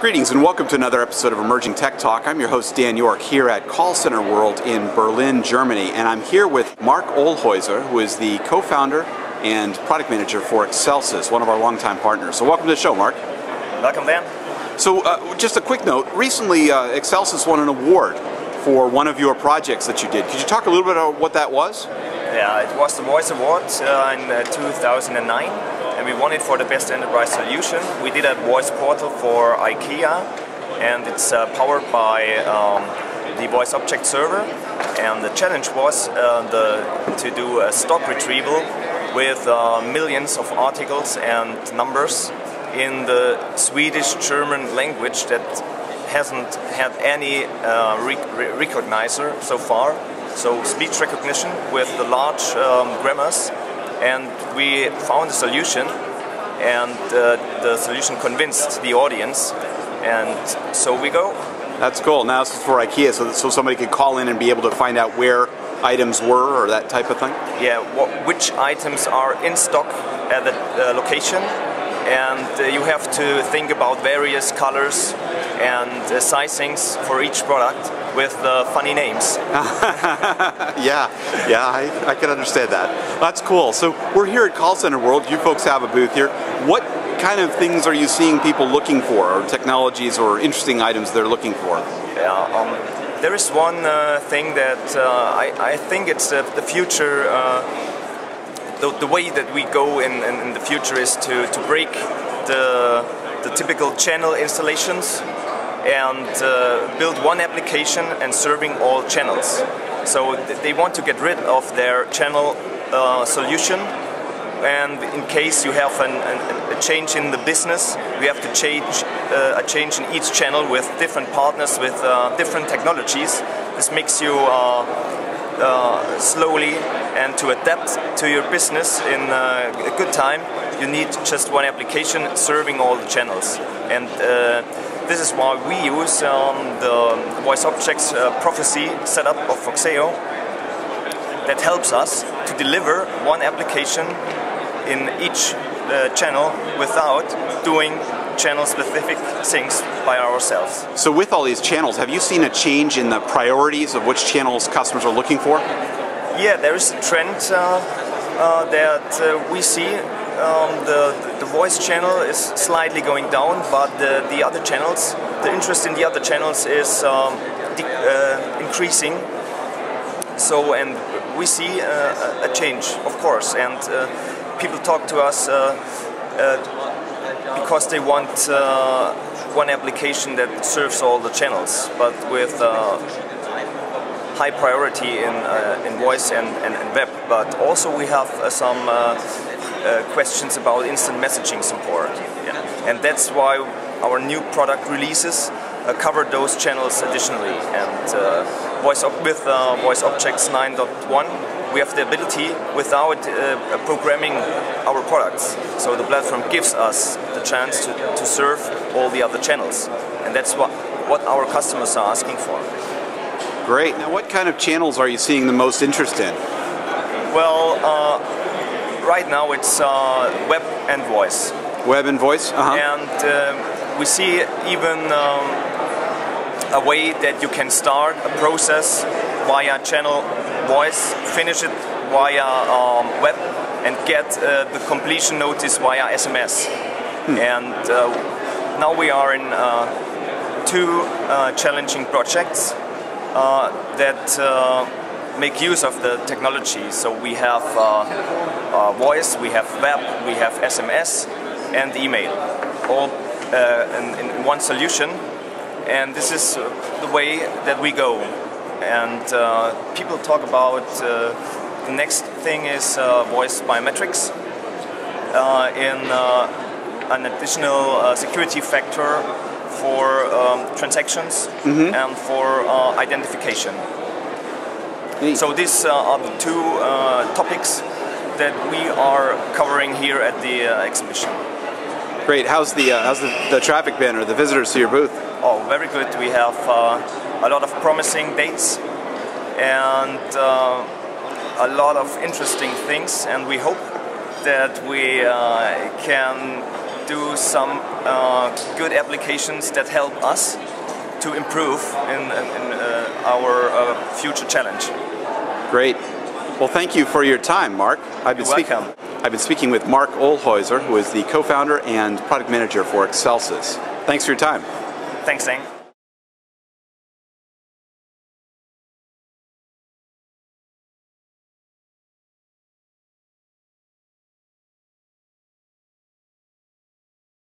Greetings and welcome to another episode of Emerging Tech Talk. I'm your host Dan York here at Call Center World in Berlin, Germany, and I'm here with Mark Ohlhäuser, who is the co-founder and product manager for Excelsis, one of our longtime partners. So welcome to the show, Mark. Welcome, Dan. So just a quick note, recently Excelsis won an award for one of your projects that you did. Could you talk a little bit about what that was? Yeah, it was the Voice Award in 2009. And we won it for the best enterprise solution. We did a voice portal for IKEA, and it's powered by the Voice Object Server. And the challenge was to do a stock retrieval with millions of articles and numbers in the Swedish-German language that hasn't had any recognizer so far. So speech recognition with the large grammars. And we found a solution, and the solution convinced the audience, and so we go. That's cool. Now this is for IKEA, so somebody could call in and be able to find out where items were or that type of thing? Yeah, which items are in stock at the location, and you have to think about various colors and sizings for each product with funny names. yeah, I can understand that. That's cool. So we're here at Call Center World. You folks have a booth here. What kind of things are you seeing people looking for, or technologies or interesting items they're looking for? Yeah, there is one thing that I think it's the future. The way that we go in the future is to break the typical channel installations and build one application and serving all channels. So they want to get rid of their channel solution, and in case you have a change in the business, we have to change in each channel with different partners, with different technologies. This makes you slowly, and to adapt to your business in a good time, you need just one application serving all the channels. And this is why we use the Voice Objects prophecy setup of Foxeo that helps us to deliver one application in each channel without doing channel-specific things by ourselves. So with all these channels, have you seen a change in the priorities of which channels customers are looking for? Yeah, there is a trend that we see. The voice channel is slightly going down, but the other channels, the interest in the other channels is increasing. So, and we see a change, of course, and people talk to us because they want one application that serves all the channels, but with high priority in voice and web. But also we have some questions about instant messaging support. Yeah. And that's why our new product releases cover those channels additionally. And with VoiceObjects 9.1, we have the ability without programming our products. So the platform gives us the chance to serve all the other channels. And that's what our customers are asking for. Great. Now what kind of channels are you seeing the most interest in? Well, right now it's web and voice. Web and voice? Uh-huh. And we see even a way that you can start a process via channel voice, finish it via web, and get the completion notice via SMS. Hmm. And now we are in two challenging projects that make use of the technology. So we have voice, we have web, we have SMS, and email, all in one solution. And this is the way that we go. And people talk about the next thing is voice biometrics in an additional security factor for transactions. Mm-hmm. And for identification. Neat. So these are the two topics that we are covering here at the exhibition. Great. How's the traffic been, or the visitors to your booth? Oh, very good. We have a lot of promising dates and a lot of interesting things, and we hope that we can do some good applications that help us to improve in our future challenge. Great. Well, thank you for your time, Mark. I've been speaking with Mark Ohlhäuser, who is the co-founder and product manager for Excelsis. Thanks for your time. Thanks, Dan.